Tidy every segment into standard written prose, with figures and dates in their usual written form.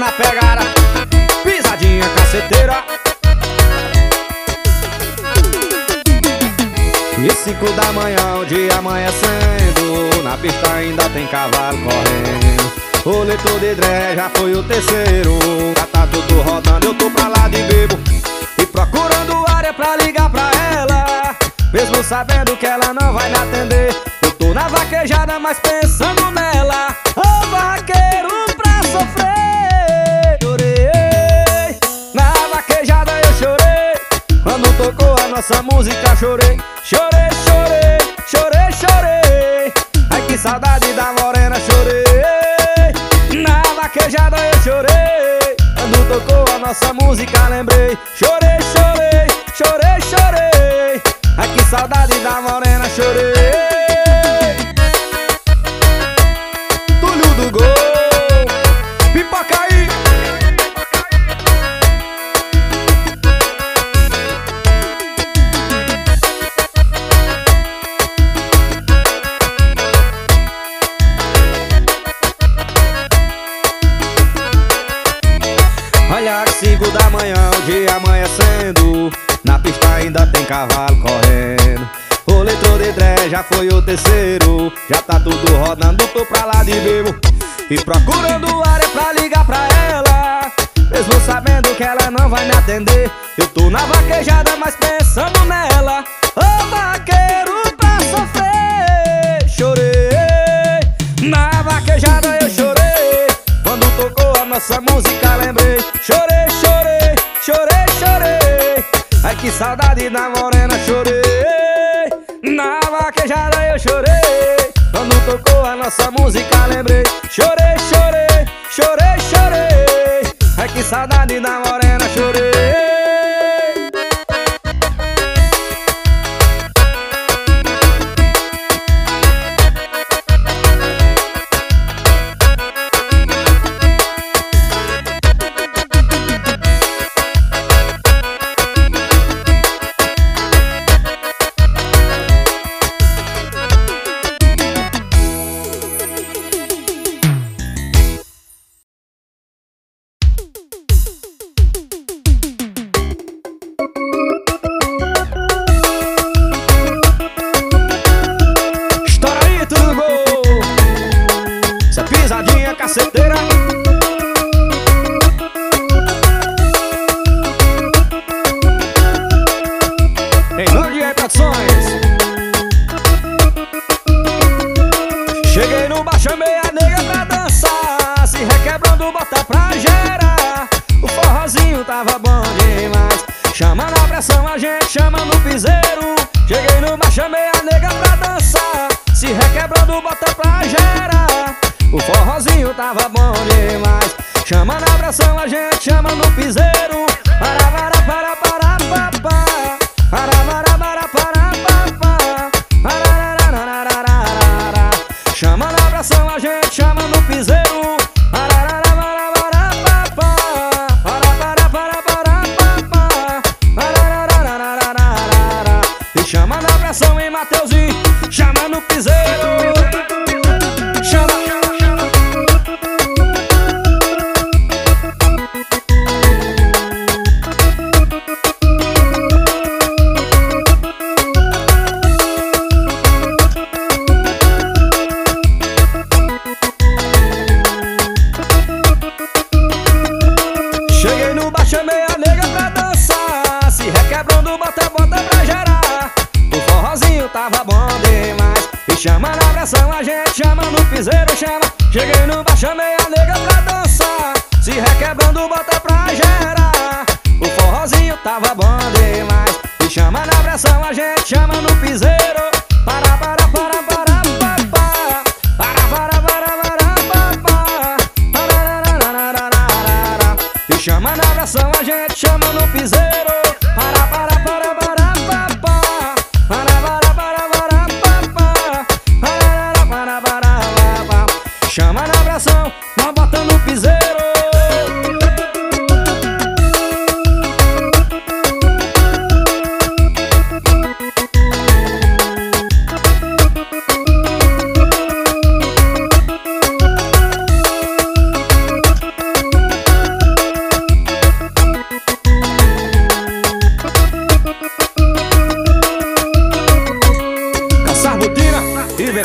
na pegada, pisadinha caceteira. E 5 da manhã, o dia amanhecendo, na pista ainda tem cavalo correndo. Roleto de dré já foi o terceiro, já tá tudo rodando, eu tô pra lá de bebo. E procurando área pra ligar pra ela, mesmo sabendo que ela não vai me atender. Eu tô na vaquejada, mas pensando nela. Ô vaqueiro pra sofrer, chorei. Na vaquejada eu chorei, quando tocou a nossa música chorei. Chorei, chorei, chorei, chorei. Ai que saudade da morena, chorei. Na vaquejada eu chorei, quando tocou a nossa música lembrei. Chorei, chorei, chorei, chorei. Ai que saudade da morena, chorei. Olha que 5 da manhã, o dia amanhecendo, na pista ainda tem cavalo correndo. Roleto de dré já foi o terceiro, já tá tudo rodando, tô pra lá de bebo. E procurando área pra ligar pra ela, mesmo sabendo que ela não vai me atender. Eu tô na vaquejada, mas pensando nela. Ô vaqueiro pra sofrer, chorei. Na vaquejada eu chorei, quando tocou a nossa música lembrei. Chorei, chorei, chorei, chorei. Ai que saudade da morena, chorei. Na vaquejada eu chorei, quando tocou a nossa música lembrei. Chorei, chorei, chorei, chorei. Ai que saudade da morena, chorei.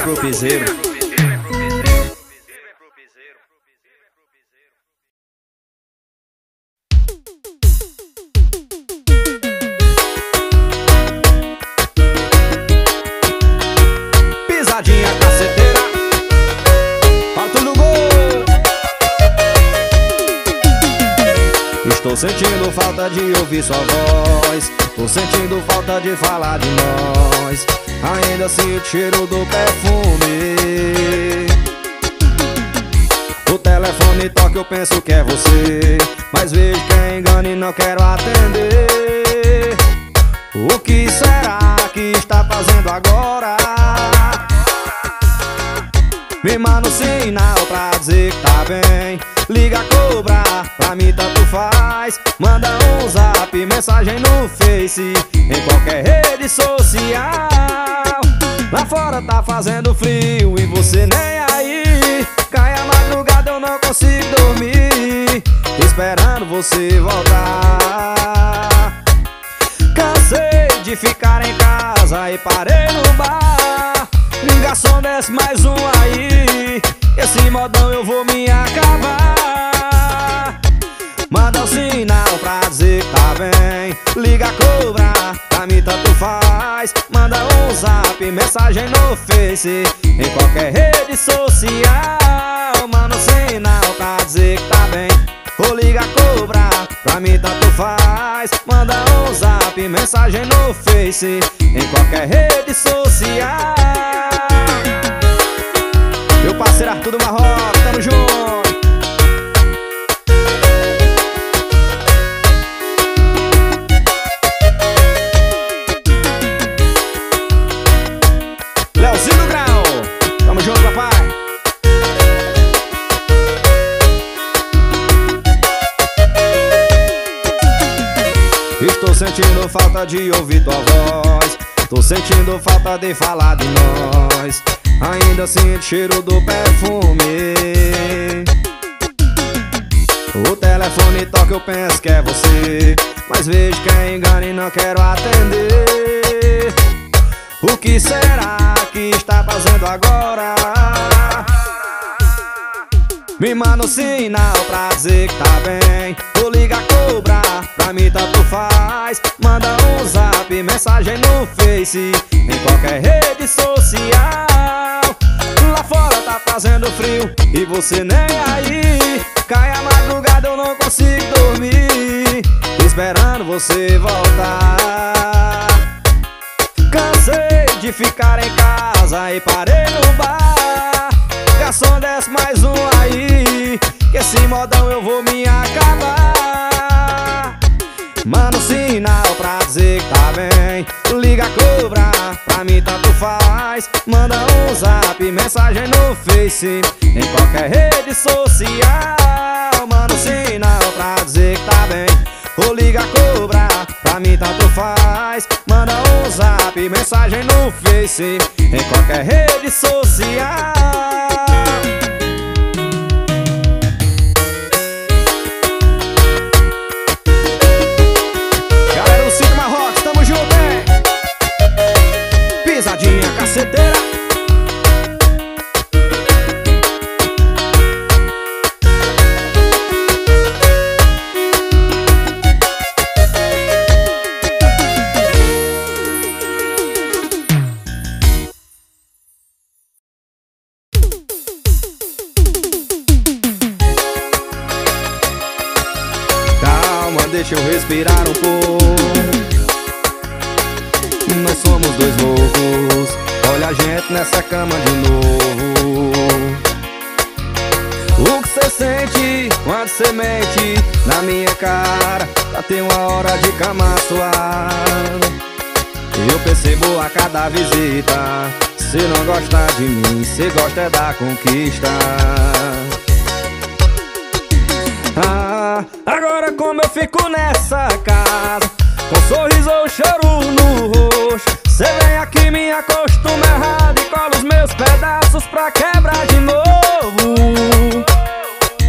pro piseiro. Pisadinha caceteira, parto no gol. Estou sentindo falta de ouvir sua voz, tô sentindo falta de falar de nós. Ainda assim o cheiro do perfume, o telefone toca, eu penso que é você, mas vejo que é engano e não quero atender. O que será que está fazendo agora? Me manda um sinal pra dizer que tá bem, liga a cobrar, pra mim tanto faz. Manda um zap, mensagem no Face, em qualquer rede social. Lá fora tá fazendo frio e você nem aí. Cai a madrugada, eu não consigo dormir, esperando você voltar. Cansei de ficar em casa e parei no bar. Ligação, desce mais um aí, esse modão eu vou me acabar. Manda um sinal pra dizer que tá bem, liga a cobrar, pra mim tanto faz. Manda um zap, mensagem no Face, em qualquer rede social. Manda um sinal pra dizer que tá bem, ou liga a cobrar, pra mim tanto faz. Manda um zap, mensagem no Face, em qualquer rede social. Meu parceiro Arthur Marrocos, tamo junto. Leozinho do Grau, tamo junto, papai. Estou sentindo falta de ouvir tua voz, tô sentindo falta de falar de nós. Ainda sinto o cheiro do perfume, o telefone toca, eu penso que é você, mas vejo que é engano e não quero atender. O que será que está fazendo agora? Me manda um sinal pra dizer que tá bem, ou liga a cobrar, pra mim tanto faz. Manda um zap, mensagem no Face, em qualquer rede social. Lá fora tá fazendo frio e você nem aí. Cai a madrugada, eu não consigo dormir, esperando você voltar. Cansei de ficar em casa e parei no bar. Garçom, desce mais um aí, que esse modão eu vou me acabar. Manda um sinal pra dizer que tá bem, liga a cobrar, pra mim tanto faz. Manda um zap, mensagem no Face, em qualquer rede social. Manda um sinal pra dizer que tá bem, ou liga a cobrar, pra mim tanto faz. Manda um zap, mensagem no Face, em qualquer rede social. Deixa eu respirar um pouco, nós somos dois loucos. Olha a gente nessa cama de novo. O que você sente quando você mente na minha cara, pra ter uma hora de cama suada? Eu percebo a cada visita, você não gosta de mim, você gosta é da conquista. Ah, agora como eu fico nessa casa, com sorriso ou choro no rosto. Cê vem aqui, me acostuma errado e cola os meus pedaços pra quebrar de novo.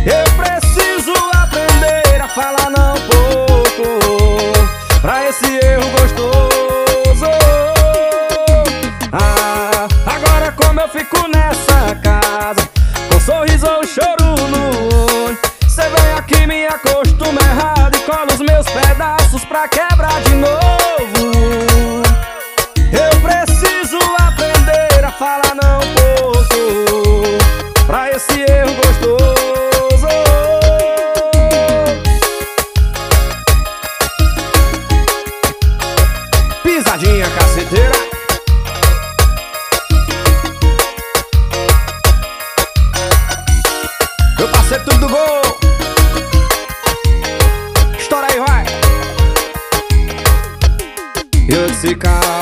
Eu preciso aprender a falar não pouco, pra esse erro gostoso. Ah, agora como eu fico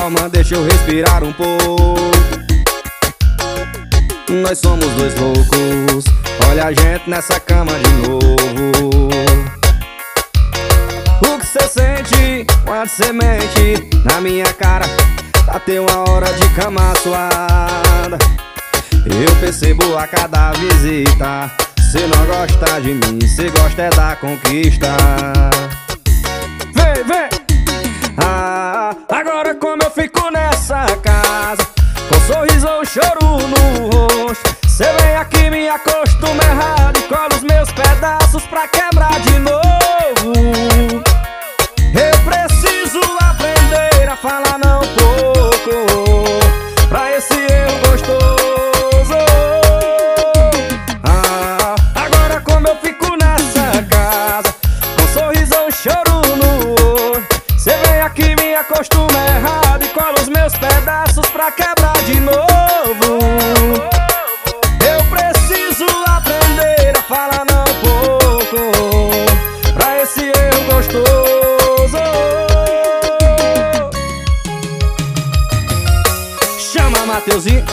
calma, deixa eu respirar um pouco. Nós somos dois loucos, olha a gente nessa cama de novo. O que cê sente, pode ser mente na minha cara, até uma hora de cama suada. Eu percebo a cada visita, cê não gosta de mim, cê gosta é da conquista. Vem, vem! Ah, agora como eu fico nessa casa, com sorriso ou choro no rosto. Cê vem aqui, me acostuma errado e cola os meus pedaços pra quebrar de novo. Eu preciso aprender a falar não pouco pra esse erro gostoso. Ah, agora como eu fico nessa casa, com sorriso ou choro no olho. Cê vem aqui, me acostuma errado e cola os meus pedaços pra quebrar de novo. Eu preciso aprender a falar não pouco pra esse erro gostoso. Chama Mateuzinho.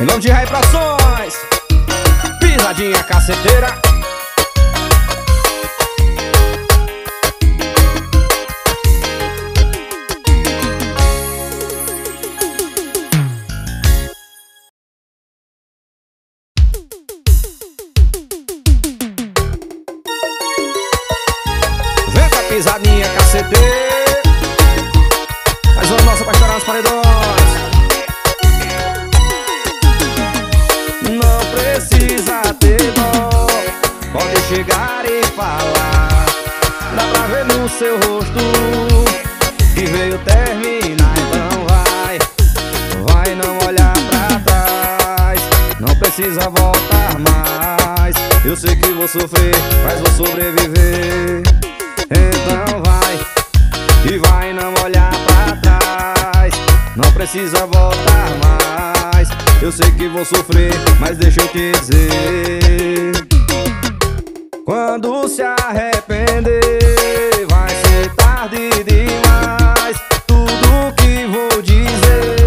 Em nome de 3D Produções, pisadinha caceteira. Pisadinha cacete, mais uma nossa pra estourar nos paredões. Não precisa ter dó, pode chegar e falar. Dá pra ver no seu rosto que veio terminar, então vai, vai, não olhar pra trás. Não precisa voltar mais. Eu sei que vou sofrer, mas vou sobreviver. Então vai, e vai, não olhar pra trás. Não precisa voltar mais. Eu sei que vou sofrer, mas deixa eu te dizer: quando se arrepender, vai ser tarde demais. Tudo que vou dizer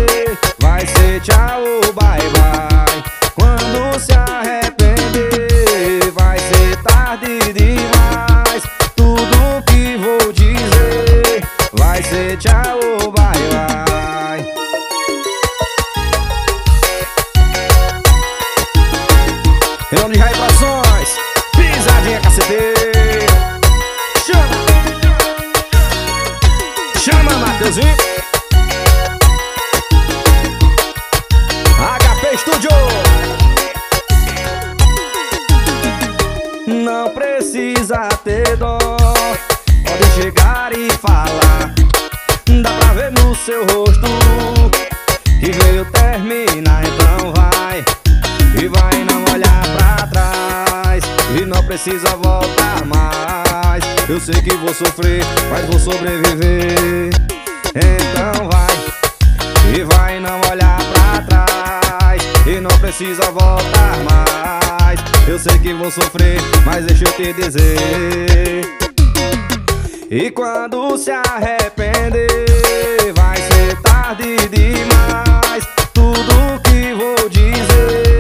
vai ser tchau, bye bye. Quando se arrepender, vai ser tarde demais. Vai ser tchau, vai, vai. Em nome de 3D Produções, pisadinha caceteira. Chama, chama Mateuzinho. HP Studio. Não precisa ter dó, pode chegar e falar. Dá pra ver no seu rosto que veio terminar, então vai, e vai, não olhar pra trás. E não precisa voltar mais. Eu sei que vou sofrer, mas vou sobreviver. Então vai, e vai, não olhar pra trás. E não precisa voltar mais. Eu sei que vou sofrer, mas deixa eu te dizer: e quando se arrepender, vai ser tarde demais. Tudo que vou dizer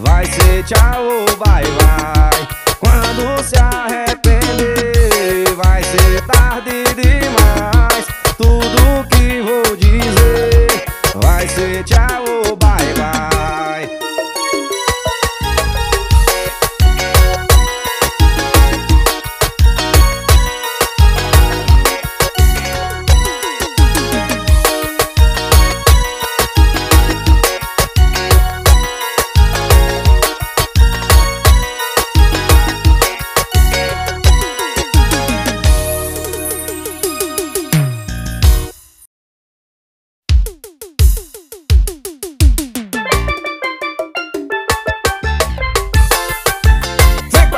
vai ser tchau, vai, vai. Quando se arrepender, vai ser tarde demais. Tudo que vou dizer vai ser tchau, vai, vai.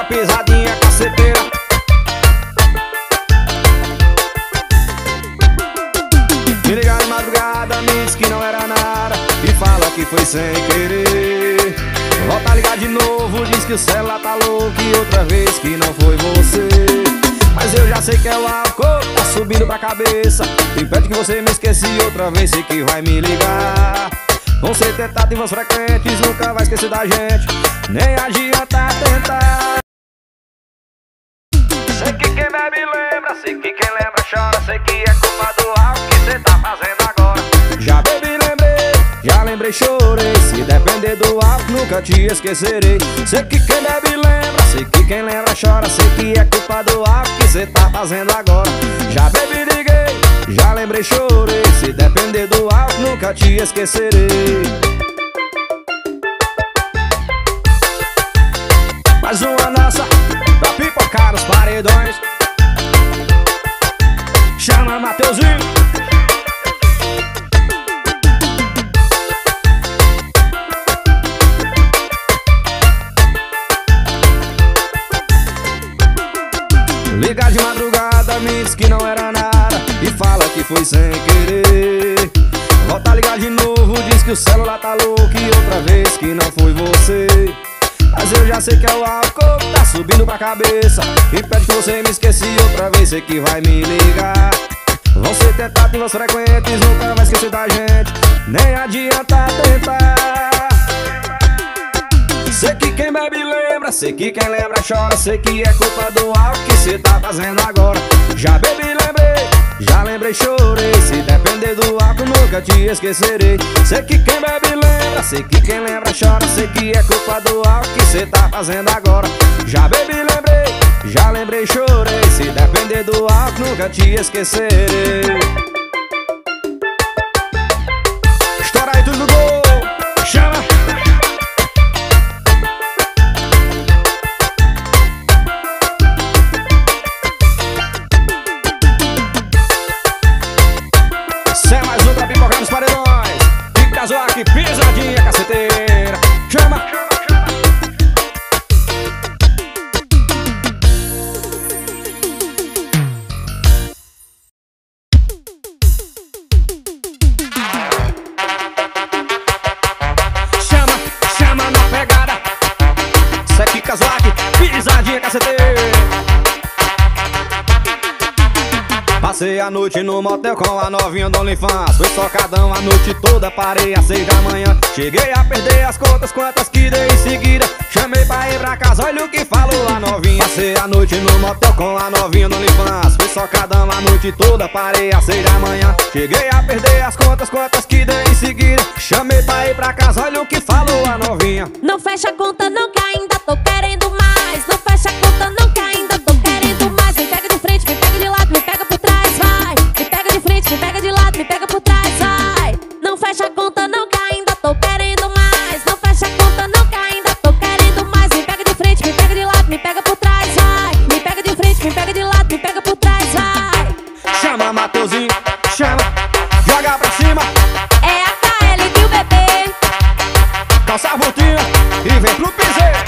Pisadinha caceteira. Me liga de madrugada, me diz que não era nada e fala que foi sem querer. Volta a ligar de novo, diz que o celular tá louco e outra vez que não foi você. mas eu já sei que ela acordou, tá subindo pra cabeça. E pede que você me esquece outra vez, sei que vai me ligar. Vão ser tentados em vãos frequentes, nunca vai esquecer da gente, nem adianta tentar. Sei que quem bebe lembra, sei que quem lembra chora, sei que é culpa do álcool que cê tá fazendo agora. Já bebi, lembrei, já lembrei, chorei, se depender do álcool nunca te esquecerei. Sei que quem bebe lembra, sei que quem lembra chora, sei que é culpa do álcool que cê tá fazendo agora. Já bebi, liguei, já lembrei, chorei, se depender do álcool nunca te esquecerei. Mais uma nossa pra pipocar os paredões. Chama Mateuzinho. Liga de madrugada, me diz que não era nada e fala que foi sem querer. Volta a ligar de novo, diz que o celular tá louco e outra vez que não foi você. Mas eu já sei que é o álcool que tá subindo pra cabeça e pede que você me esquece outra vez, sei que vai me ligar. Vão ser tentativas frequentes, nunca vai esquecer da gente, nem adianta tentar. Sei que quem bebe lembra, sei que quem lembra chora, sei que é culpa do álcool que cê tá fazendo agora. Já bebi, lembrei, já lembrei, chorei, se depender do álcool nunca te esquecerei. Sei que quem bebe lembra, sei que quem lembra chora, sei que é culpa do álcool que cê tá fazendo agora. Já bebi, lembrei, já lembrei, chorei, se depender do álcool nunca te esquecerei. Estoura aí tudo no gol, chama! Zaki, pisadinha caceteira, chama, chama, chama. Chama, chama na pegada. Seque Zaki, pisadinha caceteira. Passei a noite no motel com a novinha do OnlyFans. Foi socadão a noite toda, parei às 6 da manhã. Cheguei a perder as contas, quantas que dei em seguida. Chamei pra ir pra casa, olha o que falou a novinha. Passei a noite no motel com a novinha do OnlyFans. Foi socadão a noite toda, parei às 6 da manhã. Cheguei a perder as contas, quantas que dei em seguida. Chamei pra ir pra casa, olha o que falou a novinha. Não fecha a conta não que ainda tô querendo mais. Não fecha a conta não que ainda tô querendo mais. Me pega de frente, me pega de lado, me pega por trás. Me pega de lado, me pega por trás, vai. Não fecha a conta não que ainda tô querendo mais. Não fecha a conta não que ainda tô querendo mais. Me pega de frente, me pega de lado, me pega por trás, vai. Me pega de frente, me pega de lado, me pega por trás, vai. Chama Mateuzinho, chama, joga pra cima. É a KL que o bebê calça a botinha e vem pro piseiro.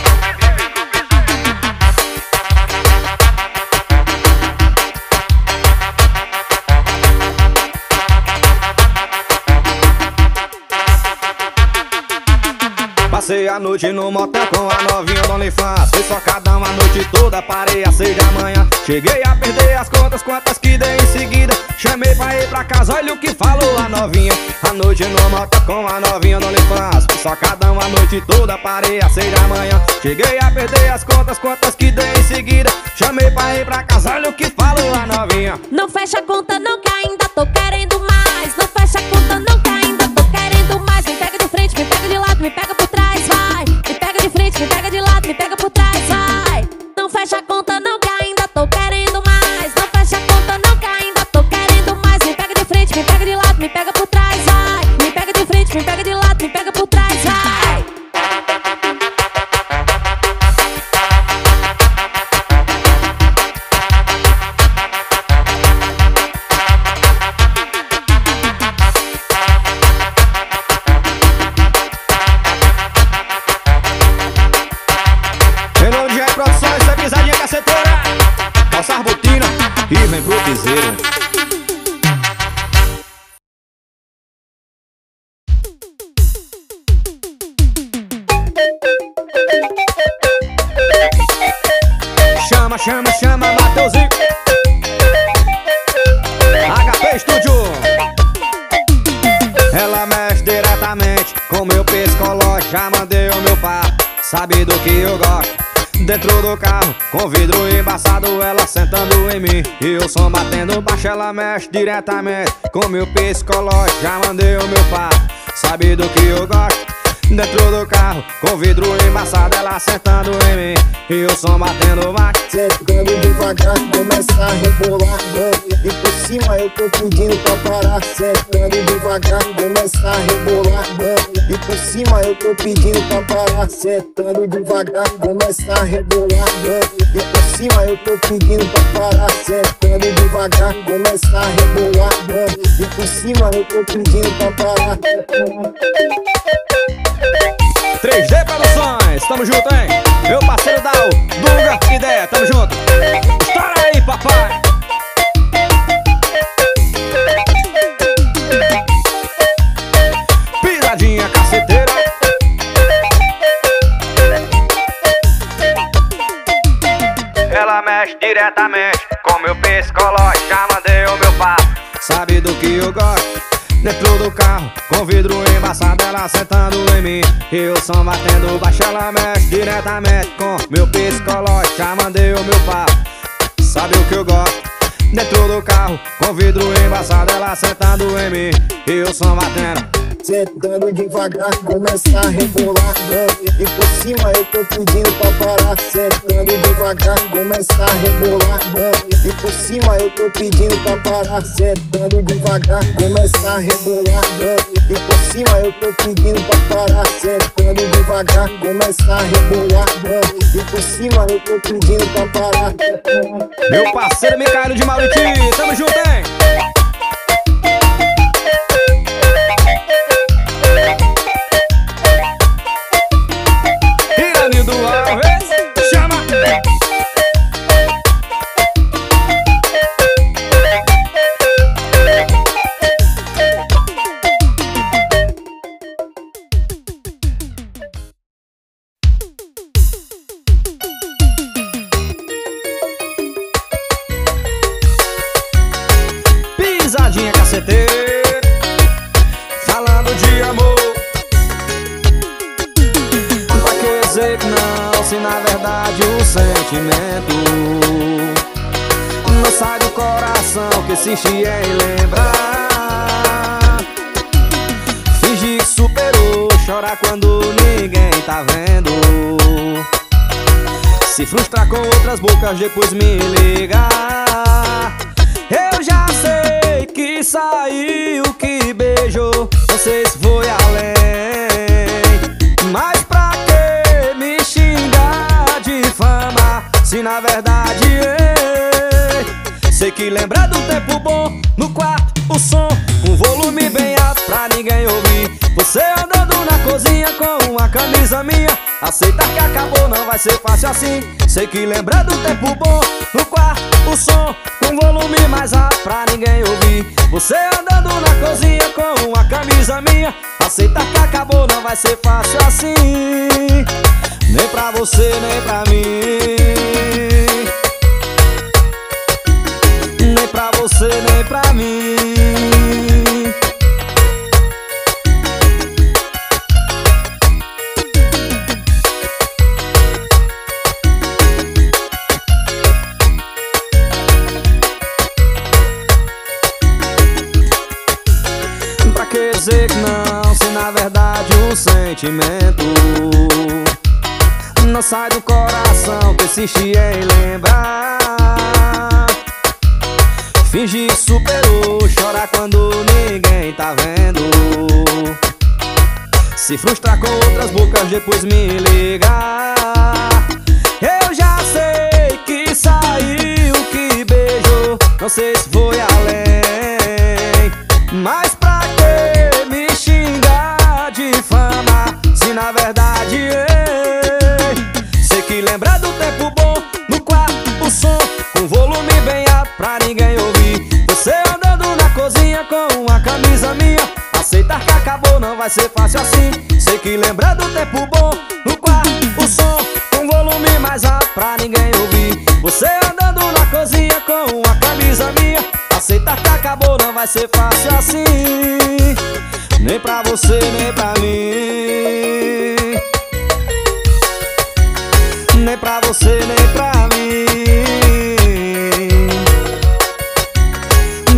Passei a noite no motel com a novinha do OnlyFans. Fui socadão a noite toda, parei às 6 da manhã. Cheguei a perder as contas, quantas que dei em seguida. Chamei pra ir pra casa, olha o que falou a novinha. A noite no motel com a novinha do OnlyFans. Fui socadão a noite toda, parei às 6 da manhã. Cheguei a perder as contas, quantas que dei em seguida. Chamei pra ir pra casa, olha o que falou a novinha. Não fecha a conta não que ainda tô querendo mais. Não fecha a conta não que ainda tô querendo mais. Me pega de frente, me pega de lado, me pega por trás. Me pega de lado, me pega por trás, vai. Não fecha a conta não que ainda tô querendo mais. Não fecha a conta não que ainda tô querendo mais. Me pega de frente, me pega de lado, me pega por trás, vai. Me pega de frente, me pega de lado, me pega por trás, vai. Chama, chama, chama Mateuzinho. sabe do que eu gosto. Dentro do carro, com vidro embaçado, ela sentando em mim e o som batendo baixo, ela mexe diretamente com meu psicológico. Já mandei o meu papo, sabe do que eu gosto. Dentro do carro, com vidro embaçado, ela sentando em mim e o som batendo baixo. Cê ficando devagar, começa a rebolar, e por cima eu tô pedindo pra parar. Cê ficando devagar, começa a rebolar, e por cima eu tô pedindo pra parar. Cê ficando devagar, começa a rebolar, e por cima eu tô pedindo pra parar. Cê ficando devagar, começa a rebolar, e por cima eu tô pedindo pra parar. 3D Produções, tamo junto, hein? Meu parceiro da Dunga, que ideia, tamo junto. Estoura aí, papai. Piradinha caceteira. Ela mexe diretamente com meu psicológico. Já mandei o meu papo, sabe do que eu gosto. Dentro do carro, com vidro embaçado, ela sentando em mim e o som batendo baixo, ela mexe diretamente com meu psicológico. Já mandei o meu papo, sabe o que eu gosto. Dentro do carro, com vidro embaçado, ela sentando em mim e o som batendo. Sentando devagar, começa a rebolar, e por cima eu tô pedindo pra parar. Sentando devagar, começa a rebolar, e por cima eu tô pedindo pra parar. Sentando devagar, começa a rebolar, e por cima eu tô pedindo pra parar. Sentando devagar, começa a rebolar, e por cima eu tô pedindo pra parar. Meu parceiro Micael de Maruti, tamo junto, hein? Falando de amor, pra que dizer que não, se na verdade o sentimento não sai do coração que insiste em lembrar. Fingir que superou, chorar quando ninguém tá vendo, se frustrar com outras bocas, depois me ligar. Eu já sei que saiu, que beijou, não sei se foi além, mas pra que me xingar de fama, se na verdade ei. Sei que lembrar do tempo bom, no quarto o som, um volume bem alto pra ninguém ouvir, você andando na cozinha com uma camisa minha. Aceitar que acabou não vai ser fácil assim. Sei que lembrar do tempo bom, no quarto o som, um volume mais alto pra ninguém ouvir, você andando na cozinha com uma camisa minha. Aceitar que acabou não vai ser fácil assim, nem pra você, nem pra mim, nem pra você, nem pra mim. Sei que não, se na verdade o sentimento não sai do coração que insiste em lembrar. Fingir que superou, chorar quando ninguém tá vendo, se frustrar com outras bocas, depois me ligar. Eu já sei que saiu, que beijou, não sei se foi além, mas pra quê de fama, se na verdade ei. Sei que lembrar do tempo bom, no quarto o som, com volume bem alto pra ninguém ouvir, você andando na cozinha com uma camisa minha. Aceitar que acabou não vai ser fácil assim. Sei que lembrar do tempo bom, no quarto o som, com volume mais alto pra ninguém ouvir, você andando na cozinha com uma camisa minha. Aceitar que acabou não vai ser fácil assim, nem pra você, nem pra mim, nem pra você, nem pra mim,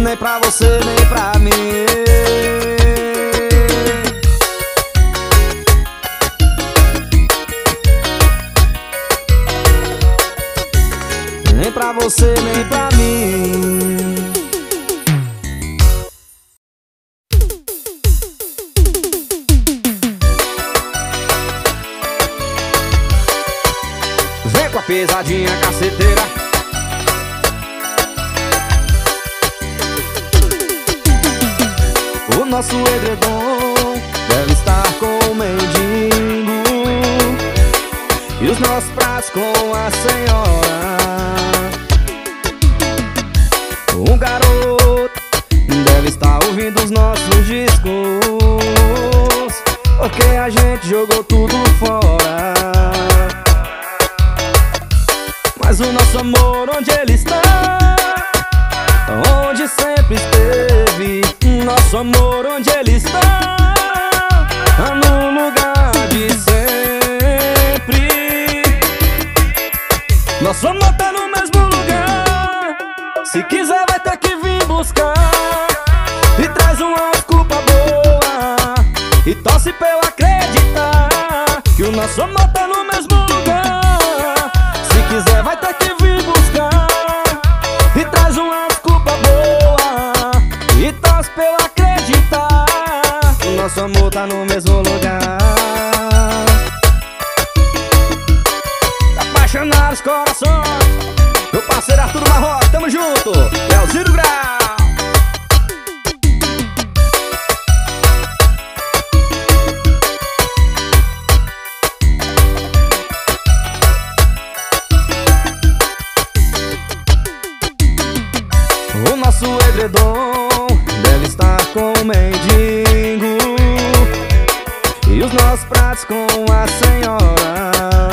nem pra você, nem pra mim, nem pra você, nem pra mim. Pesadinha caceteira, o nosso edredom deve estar com o mendigo e os nossos pratos com a senhora. Um garoto deve estar ouvindo os nossos discos, porque a gente jogou tudo fora. Mas o nosso amor, onde ele está? Onde sempre esteve. Nosso amor, onde ele está? Tá no lugar de sempre. Nosso amor tá no mesmo lugar. Se quiser vai ter que vir buscar. E traz uma desculpa boa e torce pra eu acreditar que o nosso amor tá no mesmo lugar. Se quiser vai ter que vir buscar e traz uma desculpa boa e torce pra eu acreditar. O nosso amor tá no mesmo lugar. Apaixonados corações, meu parceiro Arthur Marrocos, tamo junto, é o Ziro Grau. O edredom deve estar com o mendigo e os nossos pratos com a senhora.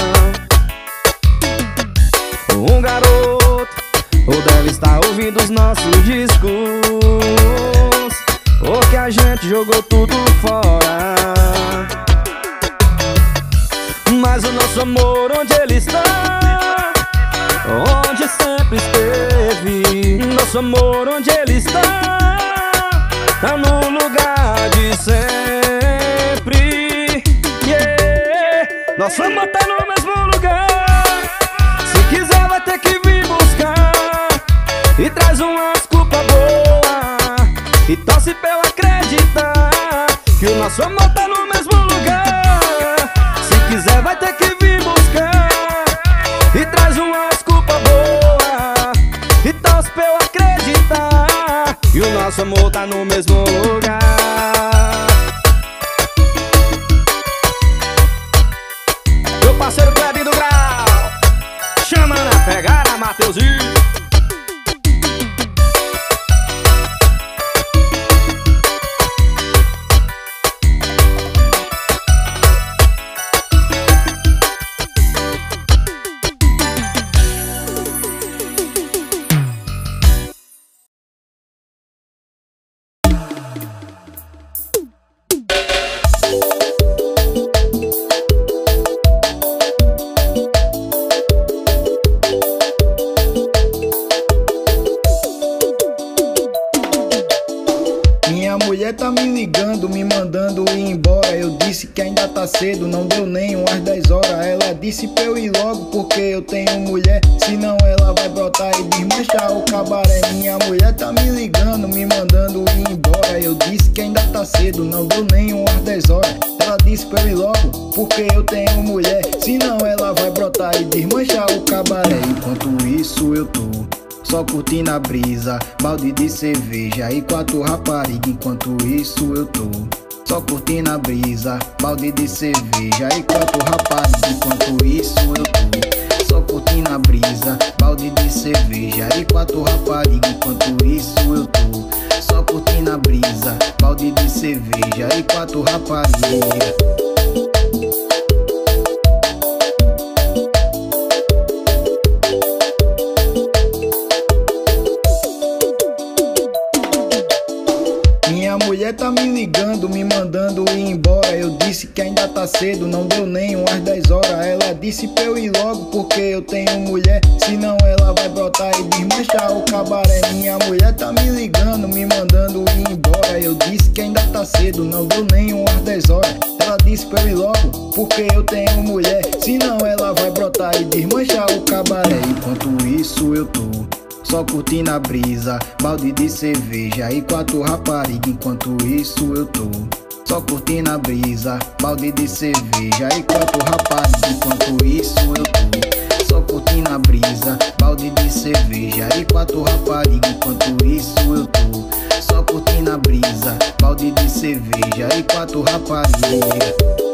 Um garoto ou deve estar ouvindo os nossos discos, porque a gente jogou tudo fora. Mas o nosso amor, onde ele está? Onde sempre esteve. Nosso amor, onde ele está? Tá no lugar de sempre, yeah. Nosso amor tá no mesmo lugar. Se quiser vai ter que vir buscar e traz uma desculpa boa e torce pra eu acreditar que o nosso amor tá no mesmo lugar. Se quiser vai ter que vir buscar e traz uma desculpa boa e torce pra eu acreditar que o nosso amor tá no mesmo lugar. Meu parceiro Clebinho do Grau, chamando a pegar a Mateuzinho. Cedo, não deu nem umas 10 horas. Ela disse pra eu ir logo porque eu tenho mulher, senão ela vai brotar e desmanchar o cabaré. Minha mulher tá me ligando, me mandando ir embora. Eu disse que ainda tá cedo, não deu nem umas 10 horas. Ela disse pra eu ir logo porque eu tenho mulher, senão ela vai brotar e desmanchar o cabaré. Enquanto isso eu tô só curtindo a brisa, balde de cerveja e 4 raparigas. Enquanto isso eu tô só curtindo a brisa, balde de cerveja e 4 rapazes. Enquanto isso eu tô só curtindo a brisa, balde de cerveja e 4 raparigas. Enquanto isso eu tô só curtindo a brisa, balde de cerveja e 4 raparigas. Minha mulher tá me ligando, me mandando ir embora. Eu disse que ainda tá cedo, não deu nem umas 10 horas. Ela disse pra eu ir logo porque eu tenho mulher, senão ela vai brotar e desmanchar o cabaré. Minha mulher tá me ligando, me mandando ir embora. Eu disse que ainda tá cedo, não deu nem umas 10 horas. Ela disse pra eu ir logo porque eu tenho mulher, senão ela vai brotar e desmanchar o cabaré. Enquanto isso eu tô só curtindo a brisa, balde de cerveja e 4 raparigas. Enquanto isso eu tô só curtindo a brisa, balde de cerveja e 4 raparigas. Enquanto isso eu tô só curtindo a brisa, balde de cerveja e 4 raparigas. Enquanto isso eu tô só curtindo a brisa, balde de cerveja e 4 raparigas.